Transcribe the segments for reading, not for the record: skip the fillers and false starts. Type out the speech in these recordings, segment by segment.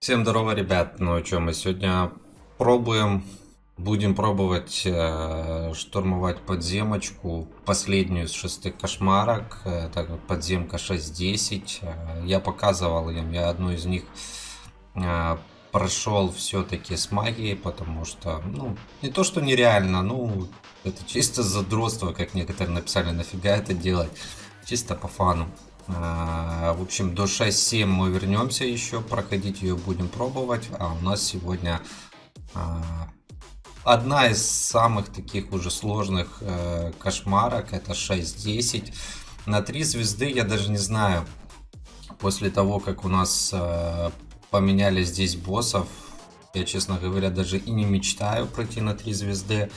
Всем здорово, ребят. Ну что, мы сегодня будем пробовать штурмовать подземочку, последнюю из 6 кошмарок. Это подземка 6-10. Я показывал им, я одну из них прошел все-таки с магией, потому что, ну, не то что нереально, ну, это чисто задротство, как некоторые написали, нафига это делать, чисто по фану. В общем, до 6-7 мы вернемся еще, проходить ее будем пробовать. А у нас сегодня одна из самых таких уже сложных кошмарок, это 6-10. На 3 звезды я даже не знаю, после того, как у нас поменяли здесь боссов, я, честно говоря, даже и не мечтаю пройти на 3 звезды.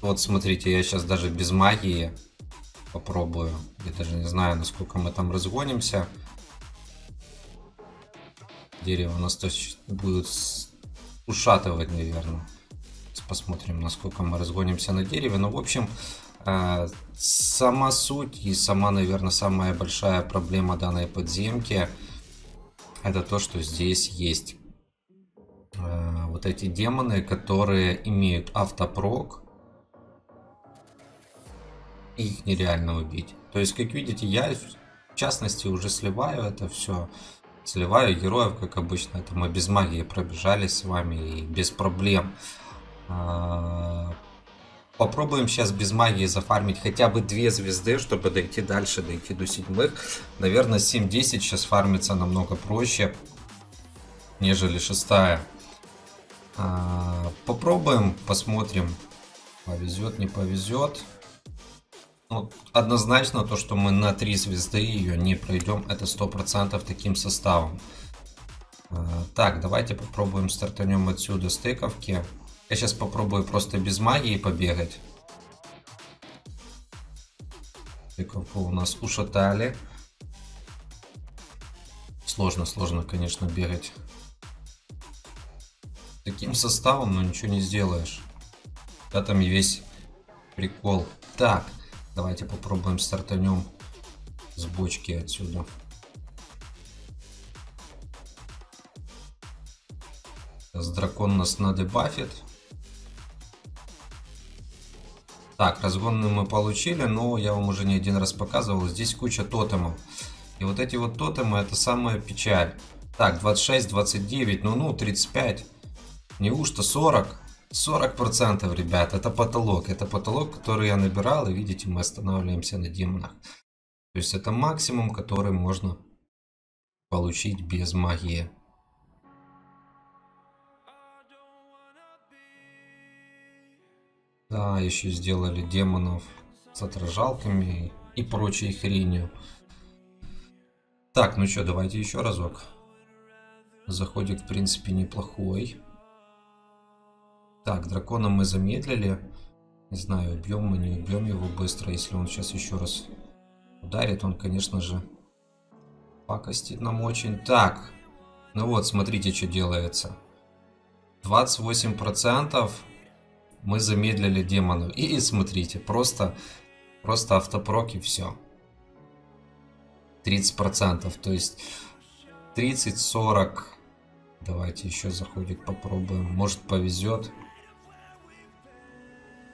Вот смотрите, я сейчас даже без магии попробую. Я даже не знаю, насколько мы там разгонимся. Дерево у нас будет ушатывать, наверное. Сейчас посмотрим, насколько мы разгонимся на дереве. Ну, в общем, сама суть и сама, наверное, самая большая проблема данной подземки — это то, что здесь есть вот эти демоны, которые имеют автопрок. Их нереально убить. То есть, как видите, я в частности уже сливаю это все. Сливаю героев, как обычно. Это мы без магии пробежались с вами и без проблем. Попробуем сейчас без магии зафармить хотя бы 2 звезды, чтобы дойти дальше, дойти до 7. Наверное, 7-10 сейчас фармится намного проще, нежели 6. Попробуем, посмотрим, повезет, не повезет. Ну, однозначно то, что мы на 3 звезды ее не пройдем, это 100% таким составом. Так, давайте попробуем стартанем отсюда с тыковки. Я сейчас попробую просто без магии побегать. Тыковку у нас ушатали. Сложно, конечно, бегать таким составом, но ничего не сделаешь. Да, там и весь прикол. Так. Давайте попробуем стартанем с бочки отсюда. Сейчас дракон нас надебафит. Так, разгон мы получили, но я вам уже не один раз показывал. Здесь куча тотемов. И вот эти вот тотемы — это самая печаль. Так, 26, 29, ну 35. Неужто 40? 40%, ребят, это потолок, который я набирал, и видите, мы останавливаемся на демонах. То есть это максимум, который можно получить без магии. Да, еще сделали демонов с отражалками и прочей хренью. Так, ну что, давайте еще разок. Заходик, в принципе, неплохой. Так, дракона мы замедлили. Не знаю, убьем мы, не убьем его быстро. Если он сейчас еще раз ударит, он, конечно же, пакостит нам очень. Так, ну вот, смотрите, что делается. 28% мы замедлили демону. И смотрите, просто автопрок, и все. 30%, то есть 30-40. Давайте еще заходик попробуем. Может, повезет.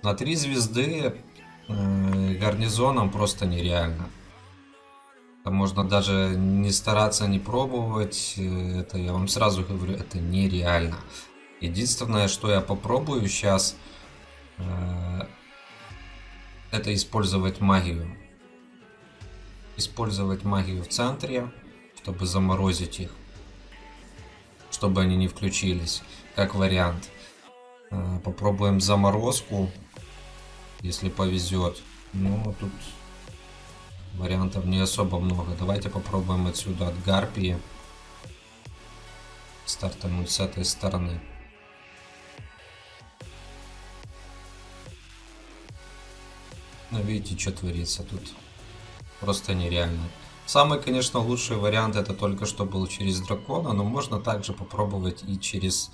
На 3 звезды гарнизоном просто нереально. Это можно даже не стараться, не пробовать. Это я вам сразу говорю, это нереально. Единственное, что я попробую сейчас, это использовать магию. Использовать магию в центре, чтобы заморозить их, чтобы они не включились, как вариант. Попробуем заморозку, если повезет. Но тут вариантов не особо много. Давайте попробуем отсюда, от гарпии, стартануть с этой стороны. Ну, видите, что творится тут. Просто нереально. Самый, конечно, лучший вариант — это только что был через дракона, но можно также попробовать и через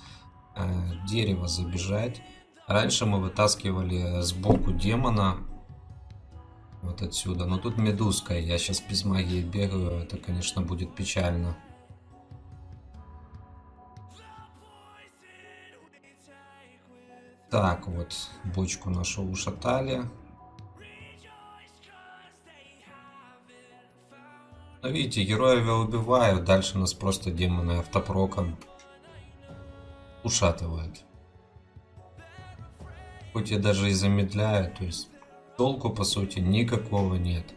дерево забежать. Раньше мы вытаскивали сбоку демона, Вот отсюда. Но тут медузка. Я сейчас без магии бегаю. Это, конечно, будет печально. Так, вот. Бочку нашу ушатали. Но видите, героев я убиваю. Дальше нас просто демоны автопроком ушатывают. Хоть я даже и замедляю, то есть толку по сути никакого нет.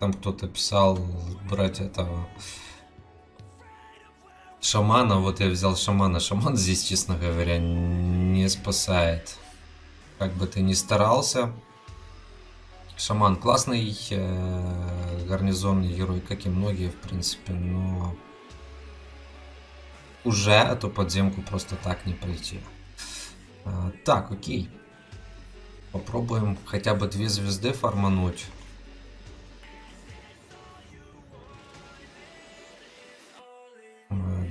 Там кто-то писал брать этого шамана, вот я взял шамана. Шаман здесь, честно говоря, не спасает. Как бы ты ни старался. Шаман классный гарнизонный герой, как и многие, в принципе, но уже эту подземку просто так не пройти. Так, окей. Попробуем хотя бы 2 звезды фармануть.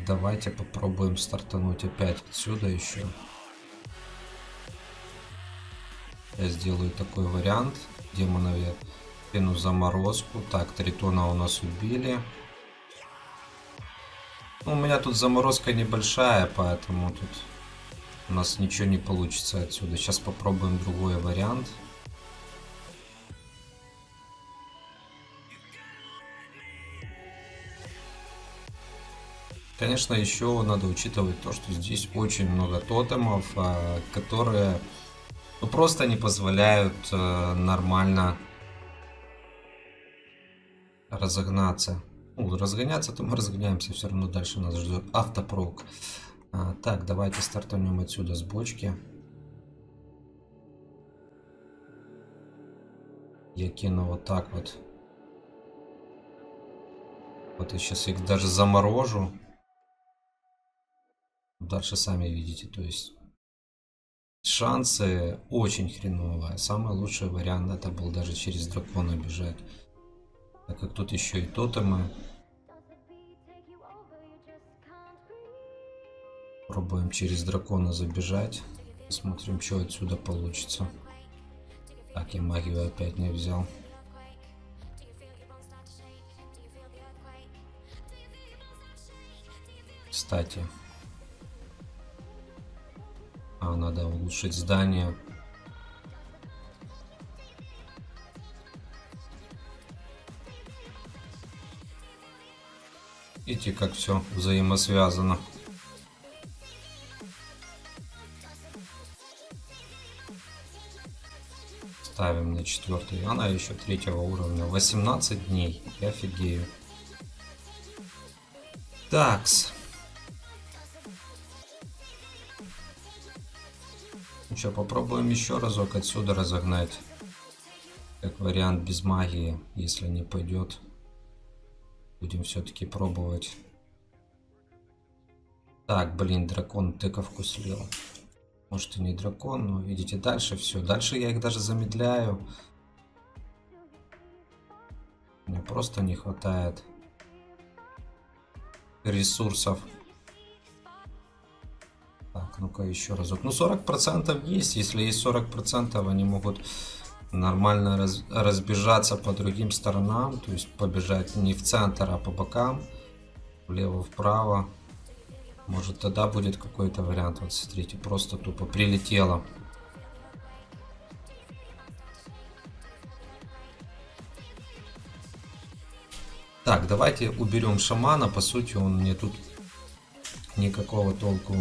Давайте попробуем стартануть опять отсюда еще. Я сделаю такой вариант. Демонов я кину заморозку. Так, тритона у нас убили. У меня тут заморозка небольшая, поэтому тут у нас ничего не получится отсюда. Сейчас попробуем другой вариант. Конечно, еще надо учитывать то, что здесь очень много тотемов, которые просто не позволяют нормально разогнаться. Ну, разгоняться, то мы разгоняемся, все равно дальше нас ждет автопрок. Так, давайте стартанем отсюда с бочки. Я кину вот так вот. Вот я сейчас их даже заморожу. Дальше сами видите, то есть шансы очень хреновые. Самый лучший вариант это был даже через дракона бежать. Так как тут еще и тотемы. Пробуем через дракона забежать. Посмотрим, что отсюда получится. Так, я магию опять не взял. Кстати. А, надо улучшить здание. Видите, как все взаимосвязано. Ставим на 4. Она еще 3 уровня. 18 дней. Я офигею. Такс. Ну что, попробуем еще разок отсюда разогнать. Как вариант без магии, если не пойдет. Будем все-таки пробовать. Так, блин, дракон тыковку слил. Может и не дракон, но видите, дальше все. Дальше я их даже замедляю. Мне просто не хватает ресурсов. Так, ну-ка еще разок. Ну, 40% есть. Если есть 40%, они могут нормально разбежаться по другим сторонам, то есть побежать не в центр, а по бокам, влево, вправо. Может, тогда будет какой-то вариант. Вот смотрите, просто тупо прилетело. Так, давайте уберем шамана. По сути, он мне тут никакого толку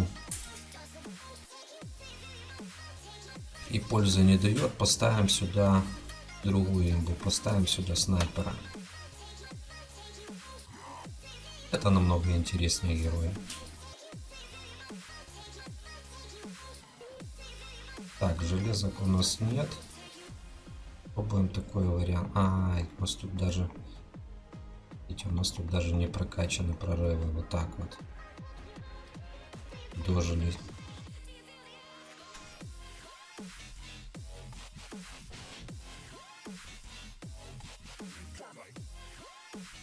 и пользы не дает. Поставим сюда другую имбу, поставим сюда снайпера. Это намного интереснее герои. Так, железок у нас нет. Попробуем такой вариант. У нас тут даже, видите, у нас тут даже не прокачаны прорывы. Вот так вот. Дожили.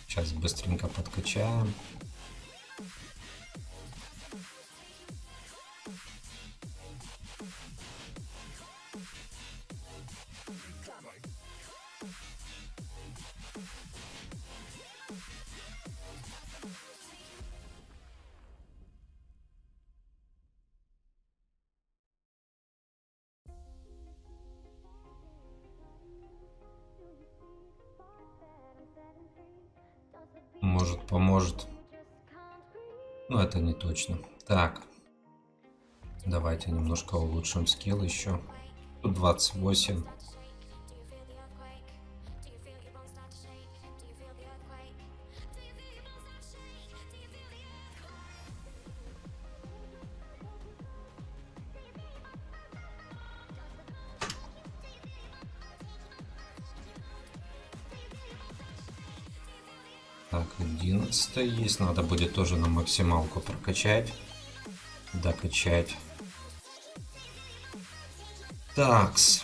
Сейчас быстренько подкачаем. может, поможет. Но это не точно. Так. Давайте немножко улучшим скилл еще. Тут 28. Так, 11 есть. Надо будет тоже на максималку прокачать. Докачать. Такс.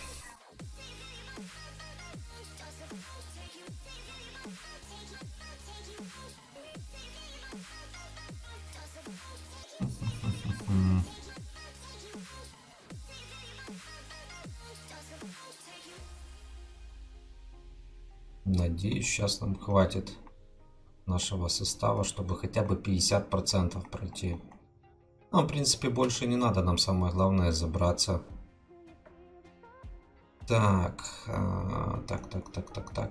Надеюсь, сейчас нам хватит нашего состава, чтобы хотя бы 50% пройти. Ну, в принципе, больше не надо. Нам самое главное забраться. Так,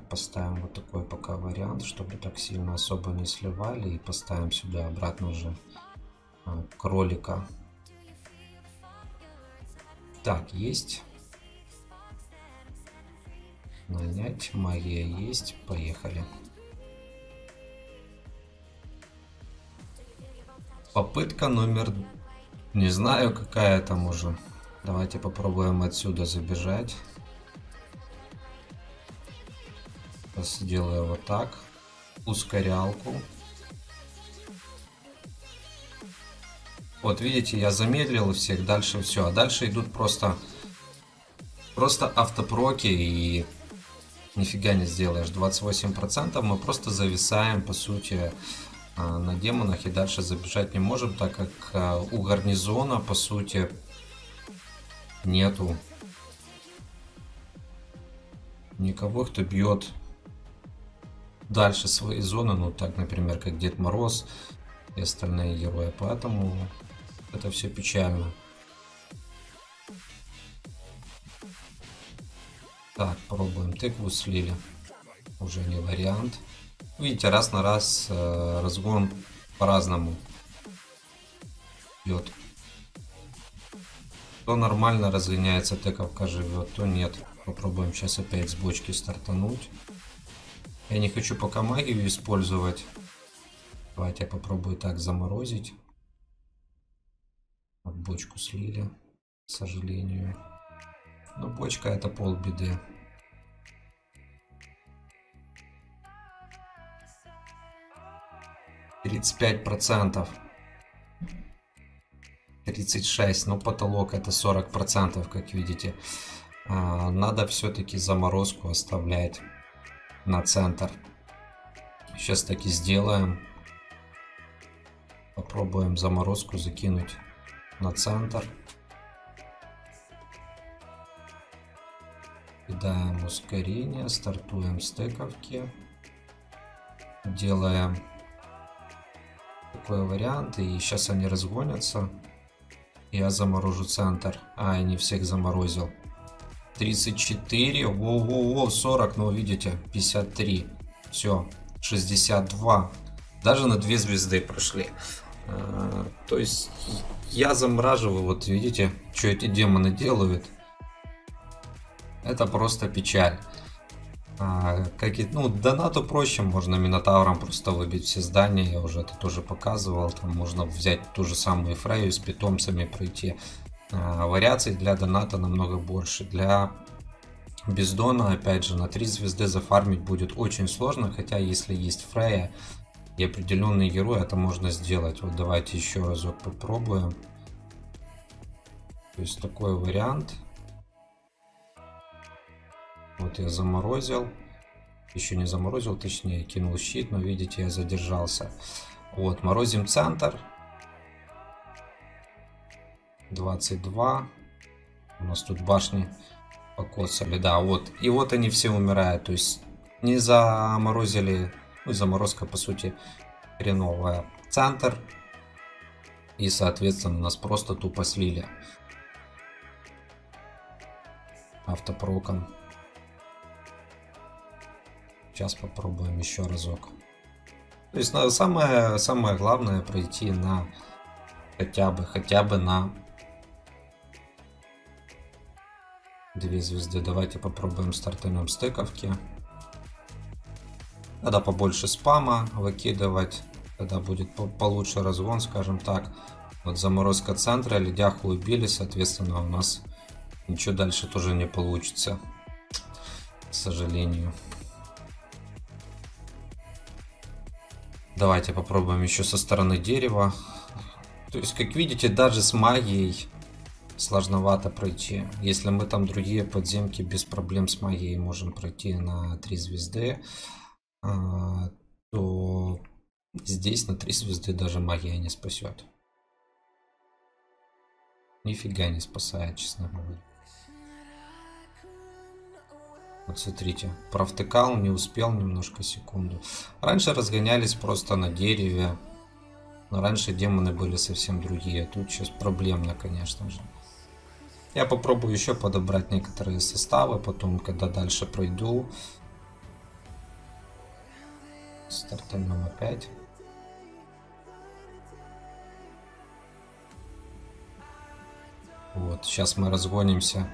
поставим вот такой пока вариант, чтобы так сильно особо не сливали, и поставим сюда обратно уже кролика. Так, есть. Нанять, магия есть, поехали. Попытка номер, не знаю какая там уже. Давайте попробуем отсюда забежать. Сделаю вот так, ускорялку. Вот видите, я замедлил всех, дальше все, а дальше идут просто автопроки, и нифига не сделаешь. 28% мы просто зависаем по сути на демонах и дальше забежать не можем, так как у гарнизона по сути нету никого, кто бьет дальше свои зоны, ну так, например, как Дед Мороз и остальные герои, поэтому это все печально. Так, пробуем тыкву, слили, уже не вариант. Видите, раз на раз разгон по-разному бьет. То нормально разгоняется, тыковка живет, то нет. Попробуем сейчас опять с бочки стартануть. Я не хочу пока магию использовать. Давайте я попробую так заморозить. Вот бочку слили, к сожалению. Но бочка это полбеды. %35. 36%, но потолок это 40%, как видите. Надо все-таки заморозку оставлять на центр. Сейчас таки сделаем. Попробуем заморозку закинуть на центр. Кидаем ускорение, стартуем с тыковки. Делаем такой вариант, и сейчас они разгонятся. Я заморожу центр. А, я не всех заморозил. 34, воу-воу-воу, 40, ну видите, 53, все, 62, даже на 2 звезды прошли. То есть я замораживаю, вот видите, что эти демоны делают. Это просто печаль. Ну, донату проще, можно минотавром просто выбить все здания, я уже это тоже показывал. Там можно взять ту же самую фрейю с питомцами пройти. Вариаций для доната намного больше. Для бездона, опять же, на 3 звезды зафармить будет очень сложно, хотя если есть фрейя и определенный герой, это можно сделать. Вот давайте еще разок попробуем. То есть такой вариант. Вот я заморозил, еще не заморозил, точнее кинул щит, но видите, я задержался. Вот, морозим центр. 22. У нас тут башни покоцали, да, вот. И вот они все умирают, то есть не заморозили, ну, заморозка по сути хреновая. Центр. И, соответственно, нас просто тупо слили автопроком. Сейчас попробуем еще разок. То есть самое главное пройти на хотя бы на 2 звезды. Давайте попробуем стартанем с тыковки. Тогда побольше спама выкидывать. Тогда будет получше разгон, скажем так. Вот заморозка центра, ледяху убили, соответственно, у нас ничего дальше тоже не получится, к сожалению. Давайте попробуем еще со стороны дерева. То есть, как видите, даже с магией сложновато пройти. Если мы там другие подземки без проблем с магией можем пройти на 3 звезды, то здесь на 3 звезды даже магия не спасет. Нифига не спасает, честно говоря. Вот смотрите, провтыкал, не успел немножко, секунду. Раньше разгонялись просто на дереве, но раньше демоны были совсем другие. Тут сейчас проблемно, конечно же. Я попробую еще подобрать некоторые составы, потом, когда дальше пройду. Стартанем опять. Вот, сейчас мы разгонимся.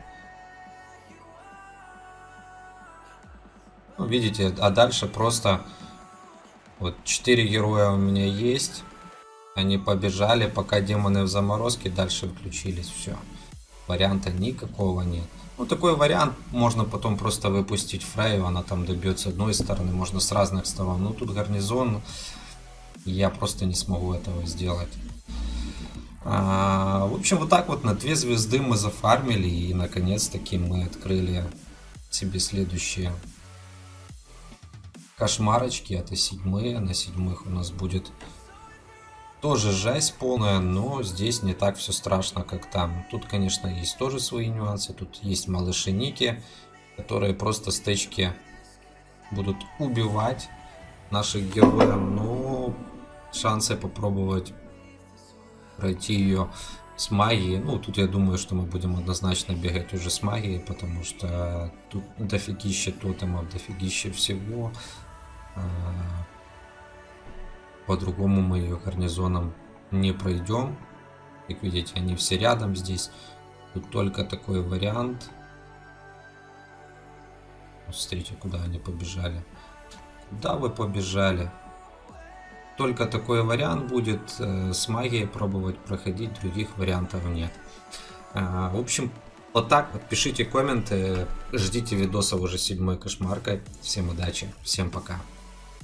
Ну, видите, а дальше просто... Вот 4 героя у меня есть. Они побежали, пока демоны в заморозке, дальше включились, все. Варианта никакого нет. Ну, такой вариант можно потом просто выпустить фрейю, она там добьет с одной стороны, можно с разных сторон. Ну, тут гарнизон, я просто не смогу этого сделать. В общем, вот так вот на 2 звезды мы зафармили, и наконец-таки мы открыли себе следующие кошмарочки. Это 7-е, на 7-х у нас будет тоже жесть полная, но здесь не так все страшно, как там. Тут, конечно, есть тоже свои нюансы, тут есть малышиники, которые просто с тычки будут убивать наших героев, но шансы попробовать пройти ее с магией. Ну, тут я думаю, что мы будем однозначно бегать уже с магией, потому что тут дофигища тотемов, дофигища всего. По-другому мы ее гарнизоном не пройдем. Как видите, они все рядом здесь. Тут только такой вариант. Смотрите, куда они побежали. Куда вы побежали? Только такой вариант будет, с магией пробовать проходить, других вариантов нет. В общем, вот так вот, пишите комменты, ждите видосов уже 7-й кошмаркой. Всем удачи, всем пока.